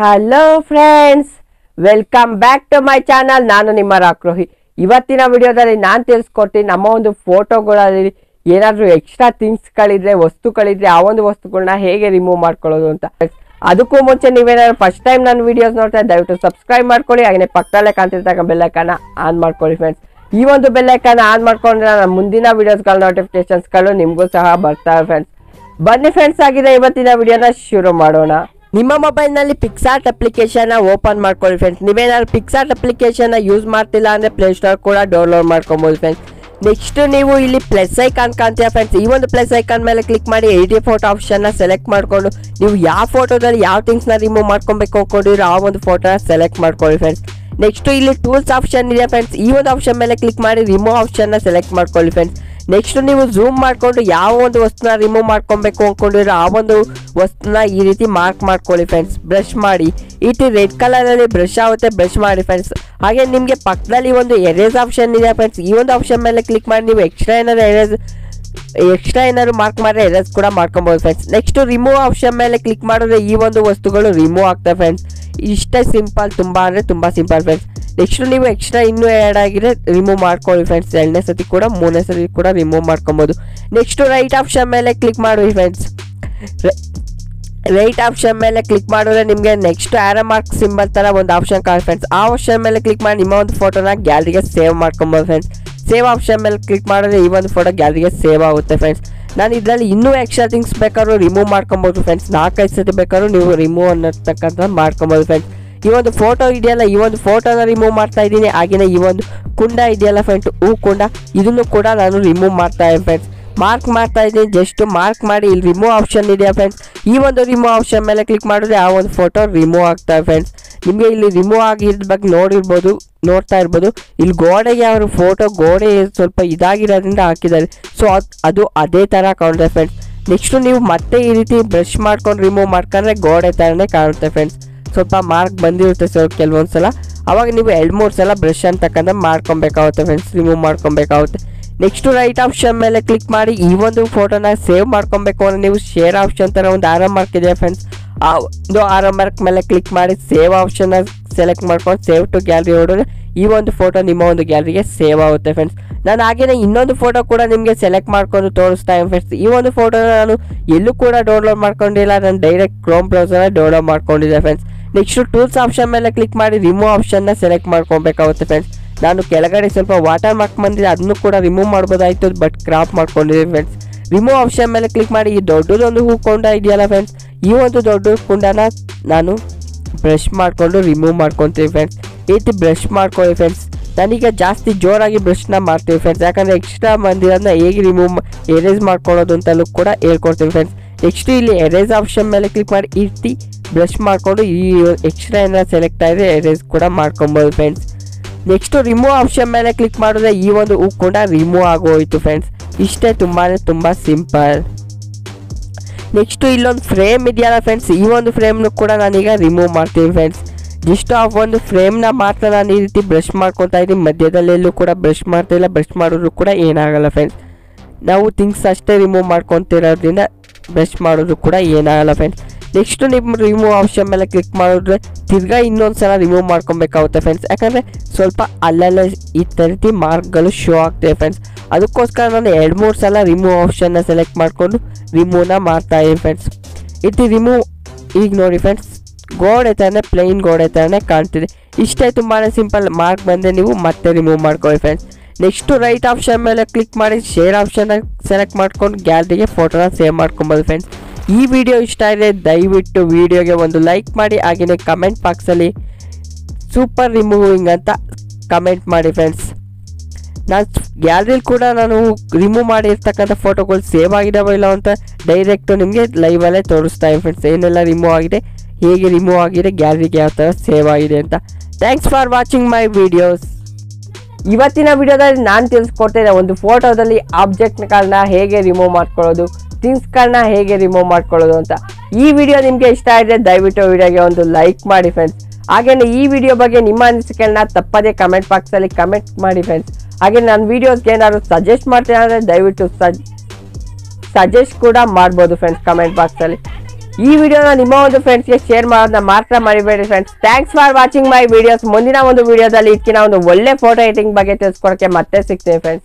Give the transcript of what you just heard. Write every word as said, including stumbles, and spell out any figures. Hello friends, welcome back to my channel. ನಾನು ನಿಮ್ಮ ರಾಕ್ರೋಹಿ. ಇವತ್ತಿನ ವಿಡಿಯೋದಲ್ಲಿ ನಾನು ತಿಳಿಸ್ಕೊಡ್ತೀನಿ ನಮ್ಮ ಒಂದು ಫೋಟೋಗಳಲ್ಲಿ ಏನಾದರೂ ಎಕ್ಸ್ಟ್ರಾ ಥಿಂಗ್ಸ್ಗಳಿದ್ರೆ, ವಸ್ತುಗಳಿದ್ರೆ ಆ ಒಂದು ವಸ್ತುಗಳನ್ನ ಹೇಗೆ ರಿಮೂವ್ ಮಾಡ್ಕೊಳ್ಳೋದು ಅಂತ. ಅದಕ್ಕೂ ಮುಂಚೆ ನೀವೇನಾದ್ರು ಫಸ್ಟ್ ಟೈಮ್ ನನ್ನ ವಿಡಿಯೋಸ್ ನೋಡ್ತಾ ದಯವಿಟ್ಟು ಸಬ್ಸ್ಕ್ರೈಬ್ ಮಾಡ್ಕೊಳ್ಳಿ, ಹಾಗೆ ಪಕ್ಕದಲ್ಲೇ ಕಾಣ್ತಿರ್ತಕ್ಕ ಬೆಲ್ ಐಕಾನ್ ಆನ್ ಮಾಡ್ಕೊಳ್ಳಿ ಫ್ರೆಂಡ್ಸ್. ಈ ಒಂದು ಬೆಲ್ ಐಕಾನ್ ಆನ್ ಮಾಡ್ಕೊಂಡ್ರೆ ನಾನು ಮುಂದಿನ ವಿಡಿಯೋಸ್ಗಳ ನೋಟಿಫಿಕೇಶನ್ಸ್ಗಳು ನಿಮಗೂ ಸಹ ಬರ್ತಾವೆ ಫ್ರೆಂಡ್ಸ್. ಬನ್ನಿ ಫ್ರೆಂಡ್ಸ್, ಆಗಿದೆ ಇವತ್ತಿನ ವಿಡಿಯೋನ ಶುರು ಮಾಡೋಣ. ನಿಮ್ಮ ಮೊಬೈಲ್ನಲ್ಲಿ ಪಿಕ್ಸಾರ್ಟ್ ಅಪ್ಲಿಕೇಶನ್ ಓಪನ್ ಮಾಡ್ಕೊಳ್ಳಿ ಫ್ರೆಂಡ್ಸ್. ನೀವೇನಾದ್ರು ಪಿಕ್ಸಾರ್ಟ್ ಅಪ್ಲಿಕೇಶನ್ ಯೂಸ್ ಮಾಡ್ತಿಲ್ಲ ಅಂದರೆ ಪ್ಲೇಸ್ಟೋರ್ ಕೂಡ ಡೌನ್ಲೋಡ್ ಮಾಡ್ಕೊಬೋದು ಫ್ರೆಂಡ್ಸ್. ನೆಕ್ಸ್ಟ್ ನೀವು ಇಲ್ಲಿ ಪ್ಲಸ್ ಐಕಾನ್ ಕಾಣ್ತೀರಾ ಫ್ರೆಂಡ್ಸ್. ಈ ಒಂದು ಪ್ಲಸ್ ಐಕಾನ್ ಮೇಲೆ ಕ್ಲಿಕ್ ಮಾಡಿ ಎಡಿಟ್ ಫೋಟೋ ಆಪ್ಷನ್ನ ಸೆಲೆಕ್ಟ್ ಮಾಡಿಕೊಂಡು ನೀವು ಯಾವ ಫೋಟೋದಲ್ಲಿ ಯಾವ ಥಿಂಗ್ಸ್ನ ರಿಮೂವ್ ಮಾಡ್ಕೊಬೇಕು ಅಂದ್ಕೊಂಡಿರೋ ಆ ಒಂದು ಫೋಟೋನ ಸೆಲೆಕ್ಟ್ ಮಾಡ್ಕೊಳ್ಳಿ ಫ್ರೆಂಡ್ಸ್. ನೆಕ್ಸ್ಟ್ ಇಲ್ಲಿ ಟೂಲ್ಸ್ ಆಪ್ಷನ್ ಇದೆ ಫ್ರೆಂಡ್ಸ್. ಈ ಒಂದು ಆಪ್ಷನ್ ಮೇಲೆ ಕ್ಲಿಕ್ ಮಾಡಿ ರಿಮೂವ್ ಆಪ್ಷನ್ನ ಸೆಲೆಕ್ಟ್ ಮಾಡ್ಕೊಳ್ಳಿ ಫ್ರೆಂಡ್ಸ್. ನೆಕ್ಸ್ಟ್ ನೀವು ಝೂಮ್ ಮಾಡಿಕೊಂಡು ಯಾವ ಒಂದು ವಸ್ತುನ ರಿಮೂವ್ ಮಾಡ್ಕೊಬೇಕು ಅಂದ್ಕೊಂಡಿರೋ ಆ ಒಂದು ವಸ್ತುನ ಈ ರೀತಿ ಮಾರ್ಕ್ ಮಾಡ್ಕೊಳ್ಳಿ ಫ್ರೆಂಡ್ಸ್. ಬ್ರಷ್ ಮಾಡಿ, ಈ ರೀತಿ ರೆಡ್ ಕಲರಲ್ಲಿ ಬ್ರಷ್ ಆಗುತ್ತೆ, ಬ್ರಷ್ ಮಾಡಿ ಫ್ರೆಂಡ್ಸ್. ಹಾಗೆ ನಿಮಗೆ ಪಕ್ಕದಲ್ಲಿ ಒಂದು ಎರೇಸ್ ಆಪ್ಷನ್ ಇದೆ ಫ್ರೆಂಡ್ಸ್. ಈ ಒಂದು ಆಪ್ಷನ್ ಮೇಲೆ ಕ್ಲಿಕ್ ಮಾಡಿ ನೀವು ಎಕ್ಸ್ಟ್ರಾ ಏನಾದ್ರು ಎರೇಸ್ ಎಕ್ಸ್ಟ್ರಾ ಏನಾದ್ರು ಮಾರ್ಕ್ ಮಾಡಿದ್ರೆ ಎರೇಸ್ ಕೂಡ ಮಾಡ್ಕೊಬೋದು ಫ್ರೆಂಡ್ಸ್. ನೆಕ್ಸ್ಟ್ ರಿಮೂವ್ ಆಪ್ಷನ್ ಮೇಲೆ ಕ್ಲಿಕ್ ಮಾಡಿದ್ರೆ ಈ ಒಂದು ವಸ್ತುಗಳು ರಿಮೂವ್ ಆಗ್ತವೆ ಫ್ರೆಂಡ್ಸ್. ಇಷ್ಟೇ ಸಿಂಪಲ್, ತುಂಬ ಅಂದರೆ ತುಂಬ ಸಿಂಪಲ್ ಫ್ರೆಂಡ್ಸ್. ನೆಕ್ಸ್ಟ್ ನೀವು ಎಕ್ಸ್ಟ್ರಾ ಇನ್ನೂ ಆ್ಯಡ್ ಆಗಿದ್ರೆ ರಿಮೂವ್ ಮಾಡ್ಕೊಳ್ಳಿ ಫ್ರೆಂಡ್ಸ್. ಎರಡನೇ ಸತಿ ಕೂಡ ಮೂರನೇ ಸತಿ ಕೂಡ ರಿಮೂವ್ ಮಾಡ್ಕೊಬೋದು. ನೆಕ್ಸ್ಟ್ ರೈಟ್ ಆಪ್ಷನ್ ಮೇಲೆ ಕ್ಲಿಕ್ ಮಾಡಿ ಫ್ರೆಂಡ್ಸ್. ರೈಟ್ ಆಪ್ಷನ್ ಮೇಲೆ ಕ್ಲಿಕ್ ಮಾಡಿದ್ರೆ ನಿಮಗೆ ನೆಕ್ಸ್ಟ್ ಆ್ಯರೋ ಮಾರ್ಕ್ ಸಿಂಬಲ್ ಥರ ಒಂದು ಆಪ್ಷನ್ ಕಾಣ್ ಫ್ರೆಂಡ್ಸ್. ಆ ಆಪ್ಷನ್ ಮೇಲೆ ಕ್ಲಿಕ್ ಮಾಡಿ ನಿಮ್ಮ ಒಂದು ಫೋಟೋನ ಗ್ಯಾಲರಿಗೆ ಸೇವ್ ಮಾಡ್ಕೊಬೋದು ಫ್ರೆಂಡ್ಸ್. ಸೇವ್ ಆಪ್ಷನ್ ಮೇಲೆ ಕ್ಲಿಕ್ ಮಾಡಿದ್ರೆ ಈ ಒಂದು ಫೋಟೋ ಗ್ಯಾಲರಿಗೆ ಸೇವ್ ಆಗುತ್ತೆ ಫ್ರೆಂಡ್ಸ್. ನಾನು ಇದರಲ್ಲಿ ಇನ್ನೂ ಎಕ್ಸ್ಟ್ರಾ ಥಿಂಗ್ಸ್ ಬೇಕಾದ್ರೂ ರಿಮೂವ್ ಮಾಡ್ಕೊಬೋದು ಫ್ರೆಂಡ್ಸ್. ನಾಲ್ಕೈದು ಸತಿ ಬೇಕಾದ್ರೂ ನೀವು ರಿಮೂವ್ ಅನ್ನತಕ್ಕಂಥ ಮಾಡ್ಕೊಬೋದು ಫ್ರೆಂಡ್ಸ್. ಈ ಒಂದು ಫೋಟೋ ಇದೆಯಲ್ಲ, ಈ ಒಂದು ಫೋಟೋನ ರಿಮೂವ್ ಮಾಡ್ತಾ ಇದ್ದೀನಿ. ಹಾಗೆಯೇ ಈ ಒಂದು ಕುಂಡ ಇದೆಯಲ್ಲ ಫ್ರೆಂಡ್ಸ್, ಹೂ ಕುಂಡ, ಇದನ್ನು ಕೂಡ ನಾನು ರಿಮೂವ್ ಮಾಡ್ತಾ ಇದ್ದೀನಿ ಫ್ರೆಂಡ್ಸ್. ಮಾರ್ಕ್ ಮಾಡ್ತಾ ಇದ್ದೀನಿ, ಜಸ್ಟ್ ಮಾರ್ಕ್ ಮಾಡಿ ಇಲ್ಲಿ ರಿಮೂವ್ ಆಪ್ಷನ್ ಇದೆಯಾ ಫ್ರೆಂಡ್ಸ್. ಈ ಒಂದು ರಿಮೂವ್ ಆಪ್ಷನ್ ಮೇಲೆ ಕ್ಲಿಕ್ ಮಾಡಿದ್ರೆ ಆ ಒಂದು ಫೋಟೋ ರಿಮೂವ್ ಆಗ್ತಾವೆ ಫ್ರೆಂಡ್ಸ್. ನಿಮಗೆ ಇಲ್ಲಿ ರಿಮೂವ್ ಆಗಿರೋದ್ರ ಬಗ್ಗೆ ನೋಡಿರ್ಬೋದು, ನೋಡ್ತಾ ಇರ್ಬೋದು. ಇಲ್ಲಿ ಗೋಡೆಗೆ ಅವರು ಫೋಟೋ ಗೋಡೆ ಸ್ವಲ್ಪ ಇದಾಗಿರೋದ್ರಿಂದ ಹಾಕಿದ್ದಾರೆ, ಸೊ ಅದು ಅದೇ ಥರ ಕಾಣುತ್ತೆ ಫ್ರೆಂಡ್ಸ್. ನೆಕ್ಸ್ಟು ನೀವು ಮತ್ತೆ ಈ ರೀತಿ ಬ್ರಷ್ ಮಾಡ್ಕೊಂಡು ರಿಮೂವ್ ಮಾಡ್ಕೊಂಡ್ರೆ ಗೋಡೆ ಥರನೇ ಕಾಣುತ್ತೆ ಫ್ರೆಂಡ್ಸ್. ಸ್ವಲ್ಪ ಮಾರ್ಕ್ ಬಂದಿರುತ್ತೆ ಸರ್ ಕೆಲವೊಂದು ಸಲ, ಅವಾಗ ನೀವು ಎರಡು ಮೂರು ಸಲ ಬ್ರಷ್ ಅಂತಕ್ಕಂಥ ಮಾಡ್ಕೊಬೇಕಾಗುತ್ತೆ ಫ್ರೆಂಡ್ಸ್, ರಿಮೂವ್ ಮಾಡ್ಕೊಬೇಕಾಗುತ್ತೆ. ನೆಕ್ಸ್ಟು ರೈಟ್ ಆಪ್ಷನ್ ಮೇಲೆ ಕ್ಲಿಕ್ ಮಾಡಿ ಈ ಒಂದು ಫೋಟೋನ ಸೇವ್ ಮಾಡ್ಕೊಬೇಕು ಅಂದರೆ ನೀವು ಶೇರ್ ಆಪ್ಷನ್ ಥರ ಒಂದು ಆರೋ ಮಾರ್ಕ್ ಇದೆ ಫ್ರೆಂಡ್ಸ್. ಆ ಒಂದು ಆರೋ ಮಾರ್ಕ್ ಮೇಲೆ ಕ್ಲಿಕ್ ಮಾಡಿ ಸೇವ್ ಆಪ್ಷನ್ನ ಸೆಲೆಕ್ಟ್ ಮಾಡ್ಕೊಂಡು ಸೇವ್ ಟು ಗ್ಯಾಲರಿ ಹೊಡೆದ್ರೆ ಈ ಒಂದು ಫೋಟೋ ನಿಮ್ಮ ಒಂದು ಗ್ಯಾಲರಿಗೆ ಸೇವ್ ಆಗುತ್ತೆ ಫ್ರೆಂಡ್ಸ್. ನಾನು ಹಾಗೆಯೇ ಇನ್ನೊಂದು ಫೋಟೋ ಕೂಡ ನಿಮಗೆ ಸೆಲೆಕ್ಟ್ ಮಾಡ್ಕೊಂಡು ತೋರಿಸ್ತಾ ಇದ್ದೀನಿ ಫ್ರೆಂಡ್ಸ್. ಈ ಒಂದು ಫೋಟೋನ ನಾನು ಎಲ್ಲೂ ಕೂಡ ಡೌನ್ಲೋಡ್ ಮಾಡ್ಕೊಂಡಿಲ್ಲ, ನಾನು ಡೈರೆಕ್ಟ್ ಕ್ರೋಮ್ ಬ್ರೌಸರ್ನ ಡೌನ್ಲೋಡ್ ಮಾಡ್ಕೊಂಡಿದ್ದೆ ಫ್ರೆಂಡ್ಸ್. ನೆಕ್ಸ್ಟು ಟೂಲ್ಸ್ ಆಪ್ಷನ್ ಮೇಲೆ ಕ್ಲಿಕ್ ಮಾಡಿ ರಿಮೂವ್ ಆಪ್ಷನ್ನ ಸೆಲೆಕ್ಟ್ ಮಾಡ್ಕೊಬೇಕಾಗುತ್ತೆ ಫ್ರೆಂಡ್ಸ್. ನಾನು ಕೆಳಗಡೆ ಸ್ವಲ್ಪ ವಾಟರ್ ಮಾರ್ಕ್ ಬಂದಿದೆ, ಅದನ್ನು ಕೂಡ ರಿಮೂವ್ ಮಾಡ್ಬೋದಾಯಿತು, ಬಟ್ ಕ್ರಾಪ್ ಮಾಡ್ಕೊಂಡಿದ್ದೀನಿ ಫ್ರೆಂಡ್ಸ್. ರಿಮೂವ್ ಆಪ್ಷನ್ ಮೇಲೆ ಕ್ಲಿಕ್ ಮಾಡಿ ಈ ದೊಡ್ಡದೊಂದು ಹೂ ಕುಂಡ ಇದೆಯಲ್ಲ ಫ್ರೆಂಡ್ಸ್, ಈ ಒಂದು ದೊಡ್ಡ ಕುಂಡನ ನಾನು ಬ್ರಷ್ ಮಾಡಿಕೊಂಡು ರಿಮೂವ್ ಮಾಡ್ಕೊತೀನಿ ಫ್ರೆಂಡ್ಸ್. ಈ ರೀತಿ ಬ್ರಷ್ ಮಾಡ್ಕೊಳ್ಳಿ ಫ್ರೆಂಡ್ಸ್. ನಾನೀಗ ಜಾಸ್ತಿ ಜೋರಾಗಿ ಬ್ರಷ್ನ ಮಾಡ್ತೀವಿ ಫ್ರೆಂಡ್ಸ್, ಯಾಕಂದರೆ ಎಕ್ಸ್ಟ್ರಾ ಬಂದಿರೋದನ್ನ ಹೇಗೆ ರಿಮೂವ್ ಎರೇಸ್ ಮಾಡ್ಕೊಳ್ಳೋದು ಅಂತಲೂ ಕೂಡ ಹೇಳ್ಕೊಡ್ತೀವಿ ಫ್ರೆಂಡ್ಸ್. ನೆಕ್ಸ್ಟ್ ಇಲ್ಲಿ ಎರೇಸ್ ಆಪ್ಷನ್ ಮೇಲೆ ಕ್ಲಿಕ್ ಮಾಡಿ ಈ ರೀತಿ ಬ್ರಷ್ ಮಾಡಿಕೊಂಡು ಈ ಎಕ್ಸ್ಟ್ರಾ ಏನಾದ್ರು ಸೆಲೆಕ್ಟ್ ಆದರೆ ಎರೇಸ್ ಕೂಡ ಮಾಡ್ಕೊಬೋದು ಫ್ರೆಂಡ್ಸ್. ನೆಕ್ಸ್ಟು ರಿಮೂವ್ ಆಪ್ಷನ್ ಮೇಲೆ ಕ್ಲಿಕ್ ಮಾಡಿದ್ರೆ ಈ ಒಂದು ಹೂ ಕೂಡ ರಿಮೂವ್ ಆಗೋಯಿತು ಫ್ರೆಂಡ್ಸ್. ಇಷ್ಟೇ, ತುಂಬಾ ತುಂಬ ಸಿಂಪಲ್. ನೆಕ್ಸ್ಟು ಇಲ್ಲೊಂದು ಫ್ರೇಮ್ ಇದೆಯಲ್ಲ ಫ್ರೆಂಡ್ಸ್, ಈ ಒಂದು ಫ್ರೇಮ್ನು ಕೂಡ ನಾನೀಗ ರಿಮೂವ್ ಮಾಡ್ತೀನಿ ಫ್ರೆಂಡ್ಸ್. ಜಸ್ಟ್ ಆ ಒಂದು ಫ್ರೇಮ್ನ ಮಾತ್ರ ನಾನು ಈ ರೀತಿ ಬ್ರಷ್ ಮಾಡ್ಕೊತಾ ಇದ್ದೀನಿ, ಮಧ್ಯದಲ್ಲೆಲ್ಲೂ ಕೂಡ ಬ್ರಷ್ ಮಾಡ್ತಾಯಿಲ್ಲ. ಬ್ರಷ್ ಮಾಡಿದ್ರು ಕೂಡ ಏನಾಗಲ್ಲ ಫ್ರೆಂಡ್ಸ್, ನಾವು ಥಿಂಗ್ಸ್ ಅಷ್ಟೇ ರಿಮೂವ್ ಮಾಡ್ಕೊತಿರೋದ್ರಿಂದ ಬ್ರಷ್ ಮಾಡೋದು ಕೂಡ ಏನಾಗಲ್ಲ ಫ್ರೆಂಡ್ಸ್. ನೆಕ್ಸ್ಟ್ ನಿಮ್ಮ ರಿಮೂವ್ ಆಪ್ಷನ್ ಮೇಲೆ ಕ್ಲಿಕ್ ಮಾಡಿದ್ರೆ ತಿರ್ಗಾ ಇನ್ನೊಂದು ಸಲ ರಿಮೂವ್ ಮಾಡ್ಕೊಬೇಕಾಗುತ್ತೆ ಫ್ರೆಂಡ್ಸ್, ಯಾಕಂದರೆ ಸ್ವಲ್ಪ ಅಲ್ಲಲ್ಲೇ ಈ ರೀತಿ ಮಾರ್ಕ್ಗಳು ಶೋ ಆಗ್ತವೆ ಫ್ರೆಂಡ್ಸ್. ಅದಕ್ಕೋಸ್ಕರ ನಾನು ಎರಡು ಮೂರು ಸಲ ರಿಮೂವ್ ಆಪ್ಷನ್ನ ಸೆಲೆಕ್ಟ್ ಮಾಡಿಕೊಂಡು ರಿಮೂವ್ನ ಮಾಡ್ತಾಯಿದ್ದೀನಿ ಫ್ರೆಂಡ್ಸ್. ಇದು ರಿಮೂವ್ ಈಗ ನೋಡಿ ಫ್ರೆಂಡ್ಸ್, ಗೋಡೆ ಥರನೇ ಪ್ಲೇನ್ ಗೋಡೆ ಥರನೇ ಕಾಣ್ತಿದೆ. ಇಷ್ಟೇ, ತುಂಬಾ ಸಿಂಪಲ್. ಮಾರ್ಕ್ ಬಂದರೆ ನೀವು ಮತ್ತೆ ರಿಮೂವ್ ಮಾಡ್ಕೊಳ್ಳಿ ಫ್ರೆಂಡ್ಸ್. ನೆಕ್ಸ್ಟು ರೈಟ್ ಆಪ್ಷನ್ ಮೇಲೆ ಕ್ಲಿಕ್ ಮಾಡಿ ಶೇರ್ ಆಪ್ಷನ್ನ ಸೆಲೆಕ್ಟ್ ಮಾಡ್ಕೊಂಡು ಗ್ಯಾಲರಿಗೆ ಫೋಟೋನ ಸೇವ್ ಮಾಡ್ಕೊಬೋದು ಫ್ರೆಂಡ್ಸ್. ಈ ವಿಡಿಯೋ ಇಷ್ಟ ಆದರೆ ದಯವಿಟ್ಟು ವಿಡಿಯೋಗೆ ಒಂದು ಲೈಕ್ ಮಾಡಿ, ಹಾಗೆಯೇ ಕಮೆಂಟ್ ಬಾಕ್ಸಲ್ಲಿ ಸೂಪರ್ ರಿಮೂವಿಂಗ್ ಅಂತ ಕಮೆಂಟ್ ಮಾಡಿ ಫ್ರೆಂಡ್ಸ್. ನಾನು ಗ್ಯಾಲರಿಲಿ ಕೂಡ ನಾನು ರಿಮೂವ್ ಮಾಡಿರ್ತಕ್ಕಂಥ ಫೋಟೋಗಳು ಸೇವ್ ಆಗಿದಾವೋ ಇಲ್ಲ ಅಂತ ಡೈರೆಕ್ಟು ನಿಮಗೆ ಲೈವಲ್ಲೇ ತೋರಿಸ್ತಾ ಇದ್ದೀನಿ ಫ್ರೆಂಡ್ಸ್. ಏನೆಲ್ಲ ರಿಮೂವ್ ಆಗಿದೆ, ಹೇಗೆ ರಿಮೂವ್ ಆಗಿದೆ, ಗ್ಯಾಲರಿಗೆ ಯಾವ ಥರ ಸೇವ್ ಆಗಿದೆ ಅಂತ. Thanks for watching my videos. ಇವತ್ತಿನ ವಿಡಿಯೋದಲ್ಲಿ ನಾನು ತಿಳಿಸ್ಕೊಡ್ತೇನೆ ಒಂದು ಫೋಟೋದಲ್ಲಿ ಆಬ್ಜೆಕ್ಟ್ಗಳನ್ನ ಹೇಗೆ ರಿಮೂವ್ ಮಾಡ್ಕೊಳ್ಳೋದು, ಥಿಂಗ್ಸ್ಗಳನ್ನ ಹೇಗೆ ರಿಮೂವ್ ಮಾಡ್ಕೊಳ್ಳೋದು ಅಂತ. ಈ ವಿಡಿಯೋ ನಿಮಗೆ ಇಷ್ಟ ಆದರೆ ದಯವಿಟ್ಟು ವಿಡಿಯೋಗೆ ಒಂದು ಲೈಕ್ ಮಾಡಿ ಫ್ರೆಂಡ್ಸ್. ಹಾಗೆಯೇ ಈ ವಿಡಿಯೋ ಬಗ್ಗೆ ನಿಮ್ಮ ಅನಿಸಿಕೆಗಳನ್ನ ತಪ್ಪದೇ ಕಮೆಂಟ್ ಬಾಕ್ಸಲ್ಲಿ ಕಮೆಂಟ್ ಮಾಡಿ ಫ್ರೆಂಡ್ಸ್. ಹಾಗೆ ನನ್ನ ವೀಡಿಯೋಸ್ಗೆ ಏನಾದರೂ ಸಜೆಸ್ಟ್ ಮಾಡ್ತೀನಿ ಅಂದರೆ ದಯವಿಟ್ಟು ಸಜೆಸ್ಟ್ ಕೂಡ ಮಾಡ್ಬೋದು ಫ್ರೆಂಡ್ಸ್ ಕಮೆಂಟ್ ಬಾಕ್ಸಲ್ಲಿ. ಈ ವಿಡಿಯೋನ ನಿಮ್ಮ ಒಂದು ಫ್ರೆಂಡ್ಸ್ ಗೆ ಶೇರ್ ಮಾಡೋದನ್ನ ಮಾತ್ರ ಮರಿಬೇಡಿ friends. Thanks for watching my videos. ಮುಂದಿನ ಒಂದು ವಿಡಿಯೋದಲ್ಲಿ ಇದಕ್ಕಿನ ಒಂದು ಒಳ್ಳೆ ಫೋಟೋ ಎಡಿಟಿಂಗ್ ಬಗ್ಗೆ ತಿಳ್ಸ್ಕೊಳಕ್ಕೆ ಮತ್ತೆ ಸಿಗ್ತೀನಿ ಫ್ರೆಂಡ್ಸ್.